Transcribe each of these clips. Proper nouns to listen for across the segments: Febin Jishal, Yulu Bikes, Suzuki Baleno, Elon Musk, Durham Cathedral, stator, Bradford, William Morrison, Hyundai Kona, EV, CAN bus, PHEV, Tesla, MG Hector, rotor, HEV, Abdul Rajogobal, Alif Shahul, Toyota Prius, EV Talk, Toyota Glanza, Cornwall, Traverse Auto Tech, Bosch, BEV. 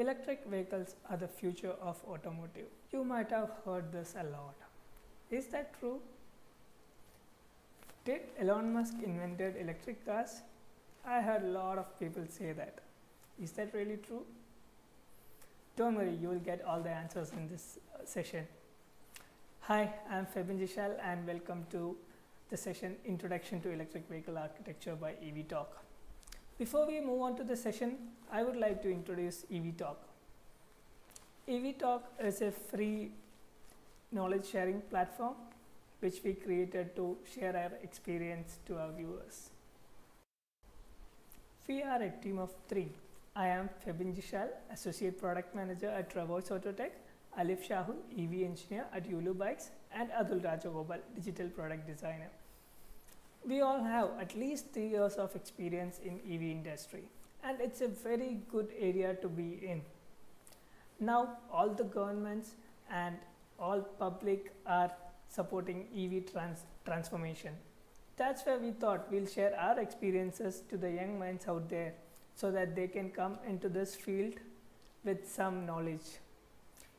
Electric vehicles are the future of automotive. You might have heard this a lot. Is that true? Did Elon Musk invented electric cars? I heard a lot of people say that. Is that really true? Don't worry, you will get all the answers in this session. Hi, I am Febin Jishal and welcome to the session Introduction to Electric Vehicle Architecture by EV Talk. Before we move on to the session, I would like to introduce EV Talk. EV Talk is a free knowledge sharing platform which we created to share our experience to our viewers. We are a team of three. I am Febin Jishal, Associate Product Manager at Traverse Auto Tech, Alif Shahul, EV Engineer at Yulu Bikes, and Abdul Rajogobal, Digital Product Designer. We all have at least 3 years of experience in EV industry, and it's a very good area to be in. Now all the governments and all public are supporting EV transformation. That's where we thought we'll share our experiences to the young minds out there so that they can come into this field with some knowledge.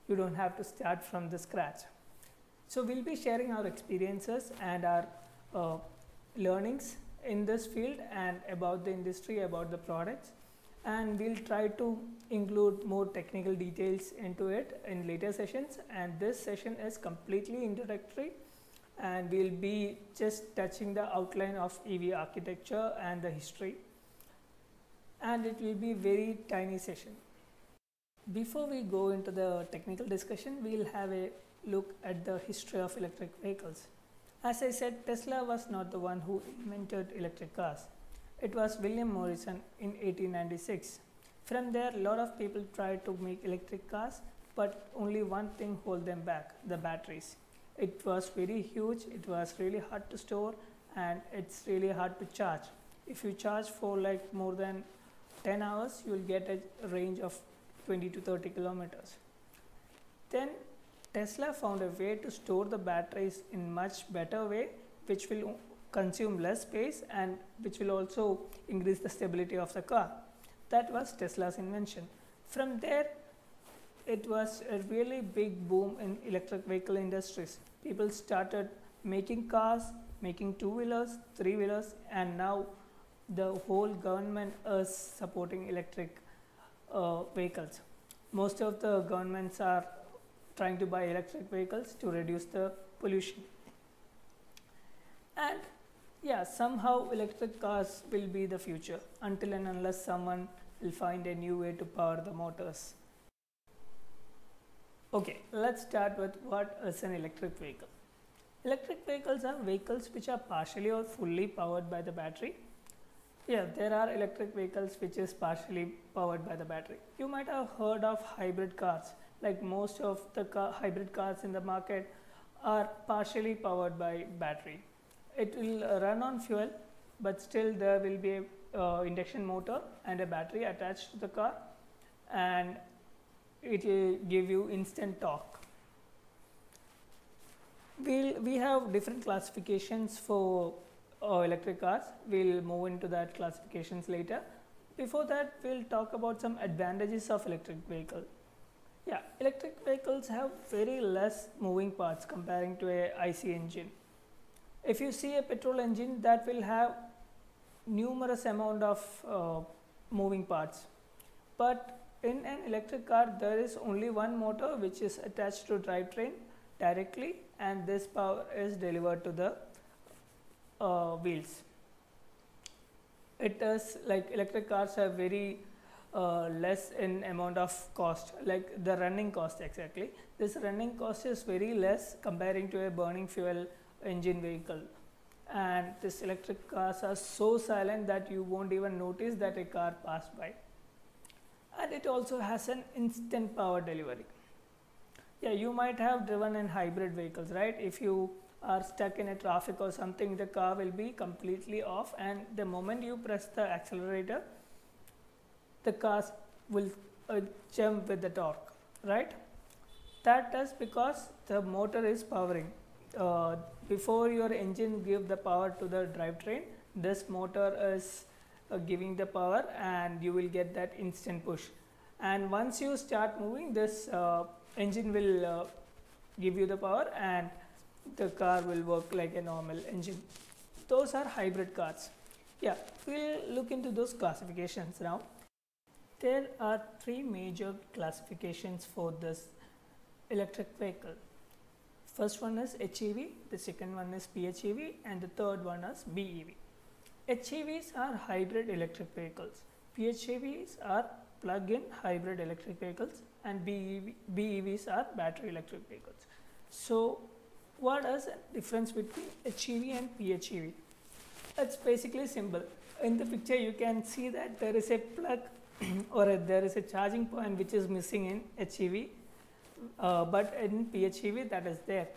You don't have to start from the scratch. So we'll be sharing our experiences and our learnings in this field and about the industry, about the products, and we'll try to include more technical details into it in later sessions. And this session is completely introductory, and we'll be just touching the outline of EV architecture and the history, and it will be very tiny session. Before we go into the technical discussion, we'll have a look at the history of electric vehicles. As I said, Tesla was not the one who invented electric cars. It was William Morrison in 1896. From there, a lot of people tried to make electric cars, but only one thing held them back, the batteries. It was very huge, it was really hard to store, and it's really hard to charge. If you charge for like more than 10 hours, you'll get a range of 20 to 30 kilometers. Then Tesla found a way to store the batteries in much better way, which will consume less space and which will also increase the stability of the car. That was Tesla's invention. From there, it was a really big boom in electric vehicle industries. People started making cars, making two-wheelers, three-wheelers, and now the whole government is supporting electric vehicles. Most of the governments are trying to buy electric vehicles to reduce the pollution. And yeah, somehow electric cars will be the future until and unless someone will find a new way to power the motors. Okay, let's start with what is an electric vehicle. Electric vehicles are vehicles which are partially or fully powered by the battery. Yeah, there are electric vehicles which is partially powered by the battery. You might have heard of hybrid cars. Like most of the hybrid cars in the market are partially powered by battery. It will run on fuel, but still there will be an induction motor and a battery attached to the car, and it will give you instant torque. We have different classifications for electric cars. We'll move into that classifications later. Before that, we'll talk about some advantages of electric vehicle. Yeah, electric vehicles have very less moving parts comparing to a IC engine. If you see a petrol engine, that will have numerous amount of moving parts. But in an electric car, there is only one motor which is attached to drivetrain directly, and this power is delivered to the wheels. It is like electric cars are very less in amount of cost, like the running cost exactly. This running cost is very less comparing to a burning fuel engine vehicle. And these electric cars are so silent that you won't even notice that a car passed by. And it also has an instant power delivery. Yeah, you might have driven in hybrid vehicles, right? If you are stuck in a traffic or something, the car will be completely off, and the moment you press the accelerator, the cars will jump with the torque, right? That is because the motor is powering. Before your engine gives the power to the drivetrain, this motor is giving the power, and you will get that instant push. and once you start moving, this engine will give you the power and the car will work like a normal engine. Those are hybrid cars. Yeah, we'll look into those classifications now. There are three major classifications for this electric vehicle. First one is HEV, the second one is PHEV, and the third one is BEV. HEVs are hybrid electric vehicles, PHEVs are plug-in hybrid electric vehicles, and BEVs are battery electric vehicles. So what is the difference between HEV and PHEV? It's basically simple. In the picture you can see that there is a plug or there is a charging point which is missing in HEV, but in PHEV that is there,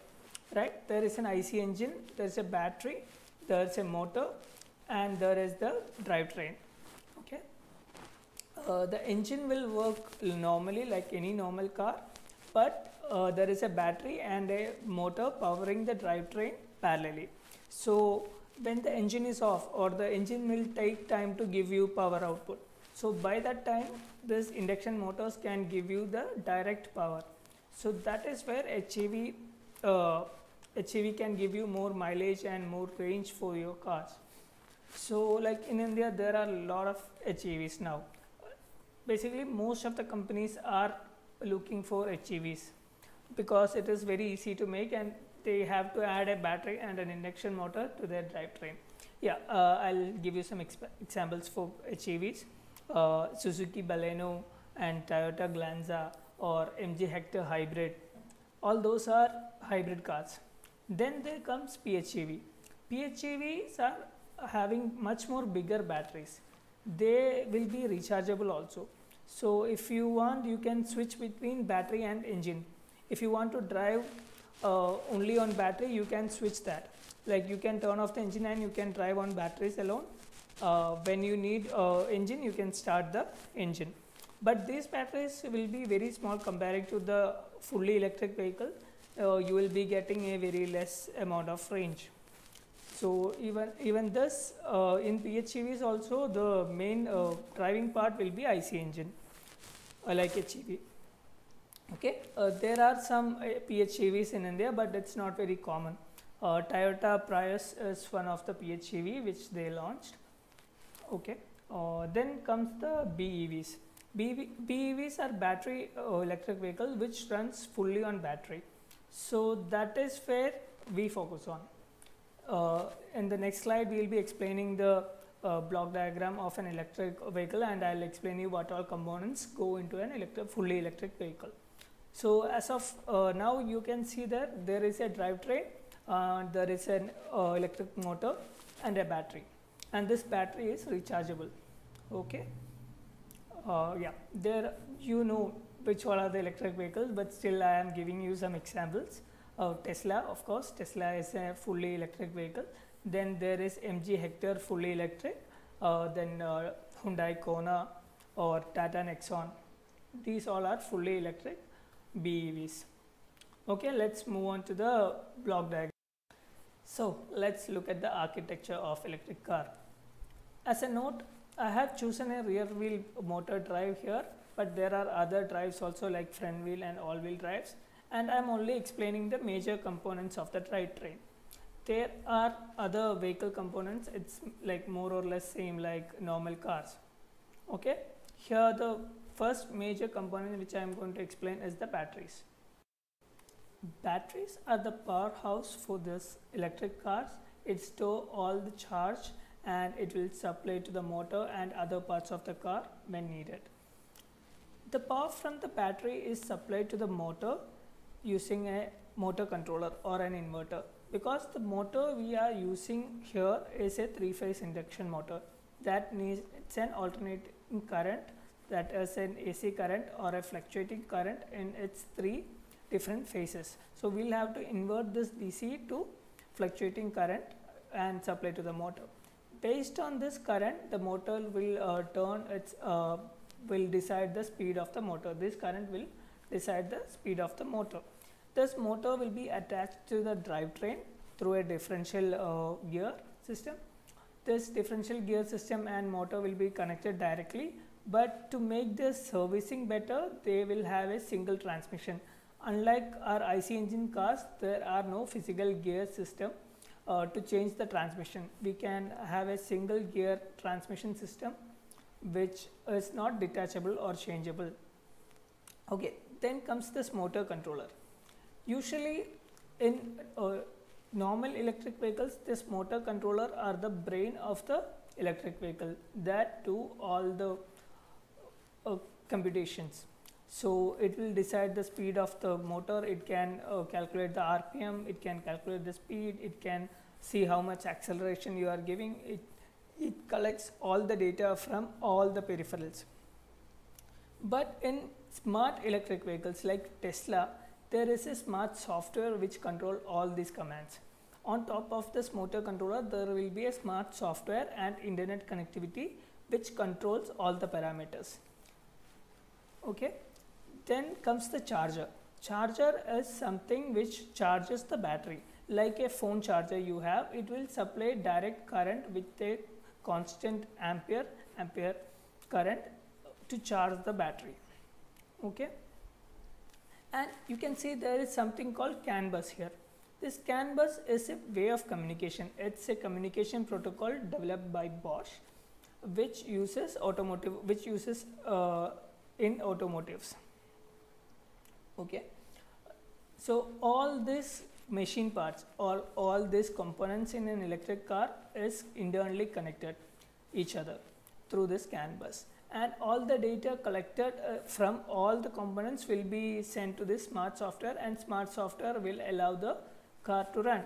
right? There is an IC engine, there is a battery, there is a motor, and there is the drivetrain. Okay, the engine will work normally like any normal car, but there is a battery and a motor powering the drivetrain parallelly. So when the engine is off, or the engine will take time to give you power output, so by that time this induction motors can give you the direct power. So that is where HEV can give you more mileage and more range for your cars. So like in India there are a lot of HEVs now. Basically most of the companies are looking for HEVs because it is very easy to make, and they have to add a battery and an induction motor to their drivetrain. Yeah, I'll give you some examples for HEVs. Suzuki Baleno and Toyota Glanza or MG Hector hybrid, all those are hybrid cars. Then there comes PHEV. PHEVs are having much more bigger batteries. They will be rechargeable also. So if you want, you can switch between battery and engine. If you want to drive only on battery, you can switch that. Like you can turn off the engine and you can drive on batteries alone. When you need engine, you can start the engine. But these batteries will be very small compared to the fully electric vehicle. You will be getting a very less amount of range. So even this in PHEVs also, the main driving part will be IC engine, like HEV. Okay, there are some PHEVs in India, but it's not very common. Toyota Prius is one of the PHEV which they launched. Okay, then comes the BEVs. BEVs are battery electric vehicle which runs fully on battery. So that is where we focus on. In the next slide we will be explaining the block diagram of an electric vehicle, and I'll explain you what all components go into an fully electric vehicle. So as of now you can see that there is a drivetrain, there is an electric motor and a battery, and this battery is rechargeable. Okay, yeah, there you know which all are the electric vehicles, but still I am giving you some examples. Tesla, of course, Tesla is a fully electric vehicle. Then there is MG Hector, fully electric, then Hyundai Kona or Tata Nexon. These all are fully electric BEVs. Okay, let's move on to the block diagram. So let's look at the architecture of electric car. As a note, I have chosen a rear wheel motor drive here, but there are other drives also like front wheel and all wheel drives. And I am only explaining the major components of the drivetrain. There are other vehicle components, it's like more or less same like normal cars. Okay, here the first major component which I am going to explain is the batteries. Batteries are the powerhouse for this electric cars. It stores all the charge and it will supply to the motor and other parts of the car when needed. The power from the battery is supplied to the motor using a motor controller or an inverter, because the motor we are using here is a three-phase induction motor that needs, it's an alternating current, that is an AC current or a fluctuating current in its three different phases. So we'll have to invert this DC to fluctuating current and supply to the motor. Based on this current, the motor will decide the speed of the motor. This current will decide the speed of the motor. This motor will be attached to the drivetrain through a differential gear system. This differential gear system and motor will be connected directly But to make the servicing better, they will have a single transmission. Unlike our IC engine cars, there are no physical gear system to change the transmission. We can have a single gear transmission system which is not detachable or changeable. Okay, then comes this motor controller. Usually in normal electric vehicles, this motor controller are the brain of the electric vehicle that do all the computations. So it will decide the speed of the motor, it can calculate the RPM, it can calculate the speed, it can see how much acceleration you are giving, it collects all the data from all the peripherals. But in smart electric vehicles like Tesla, there is a smart software which controls all these commands. On top of this motor controller, there will be a smart software and internet connectivity which controls all the parameters. Okay. Then comes the charger. Charger is something which charges the battery. Like a phone charger you have, it will supply direct current with a constant ampere current to charge the battery. Okay. And you can see there is something called CAN bus here. This CAN bus is a way of communication. It's a communication protocol developed by Bosch, which uses in automotives. Okay, so all these machine parts or all these components in an electric car is internally connected each other through this CAN bus, and all the data collected from all the components will be sent to this smart software, and smart software will allow the car to run.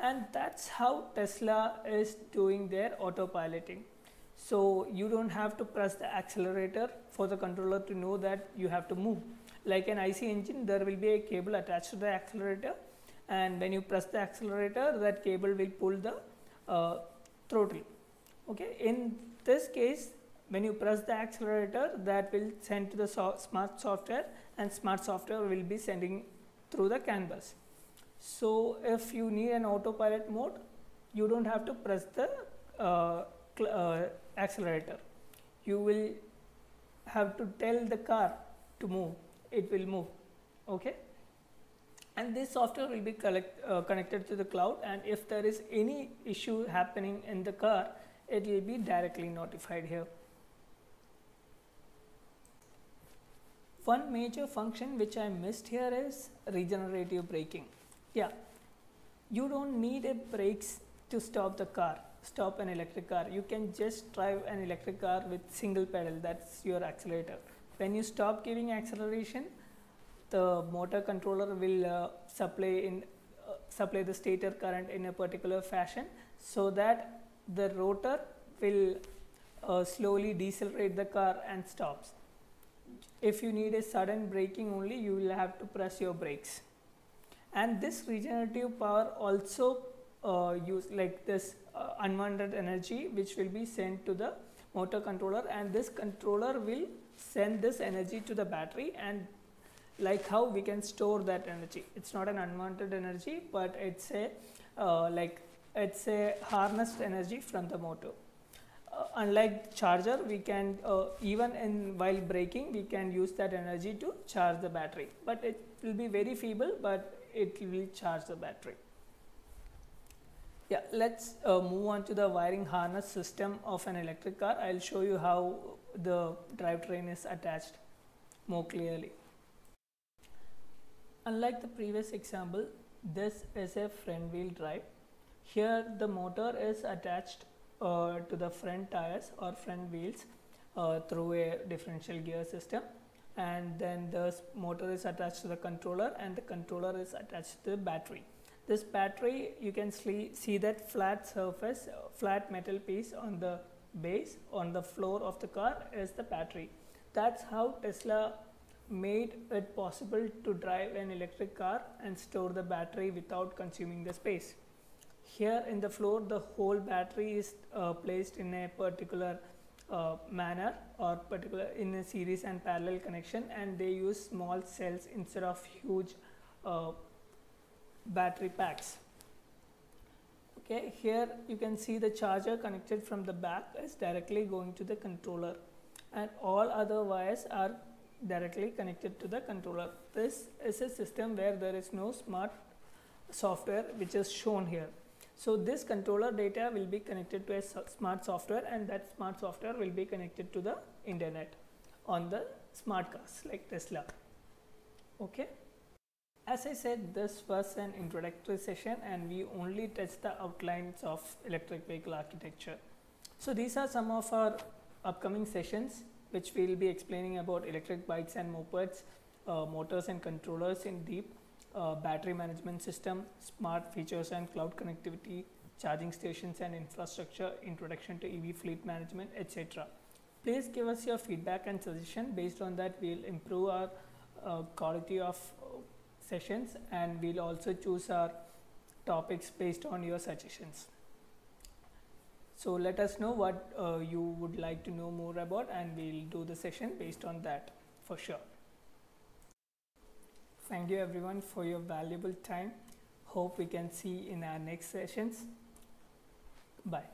And that's how Tesla is doing their autopiloting. So you don't have to press the accelerator for the controller to know that you have to move. Like an IC engine, there will be a cable attached to the accelerator, and when you press the accelerator, that cable will pull the throttle. Okay. In this case, when you press the accelerator, that will send to the smart software, and smart software will be sending through the CAN bus. So if you need an autopilot mode, you don't have to press the accelerator. You will have to tell the car to move, it will move. Okay. And this software will be connected to the cloud, and if there is any issue happening in the car, it will be directly notified here. One major function which I missed here is regenerative braking. Yeah, you don't need a brakes to stop an electric car. You can just drive an electric car with single pedal, that's your accelerator. When you stop giving acceleration, the motor controller will supply the stator current in a particular fashion, so that the rotor will slowly decelerate the car and stops. If you need a sudden braking only, you will have to press your brakes. And this regenerative power also unwanted energy which will be sent to the motor controller, and this controller will send this energy to the battery, and like how we can store that energy. It's not an unwanted energy, but it's a harnessed energy from the motor. Unlike charger, we can while braking, we can use that energy to charge the battery, but it will be very feeble, but it will charge the battery. Yeah, let's move on to the wiring harness system of an electric car. I'll show you how the drivetrain is attached more clearly. Unlike the previous example, this is a front wheel drive. Here the motor is attached to the front tires or front wheels through a differential gear system, and then the motor is attached to the controller, and the controller is attached to the battery. This battery, you can see that flat surface, flat metal piece on the base, on the floor of the car is the battery. That's how Tesla made it possible to drive an electric car and store the battery without consuming the space. Here in the floor, the whole battery is placed in a particular manner or in a series and parallel connection, and they use small cells instead of huge battery packs. Okay, here you can see the charger connected from the back is directly going to the controller, and all other wires are directly connected to the controller. This is a system where there is no smart software which is shown here. So this controller data will be connected to a smart software, and that smart software will be connected to the internet on the smart cars like Tesla. Okay. As I said, this was an introductory session and we only touched the outlines of electric vehicle architecture. So these are some of our upcoming sessions which we will be explaining about electric bikes and mopeds, motors and controllers in deep, battery management system, smart features and cloud connectivity, charging stations and infrastructure, introduction to EV fleet management, etc. Please give us your feedback and suggestion. Based on that, we will improve our quality of sessions, and we will also choose our topics based on your suggestions. So let us know what you would like to know more about, and we will do the session based on that for sure. Thank you everyone for your valuable time. Hope we can see in our next sessions. Bye.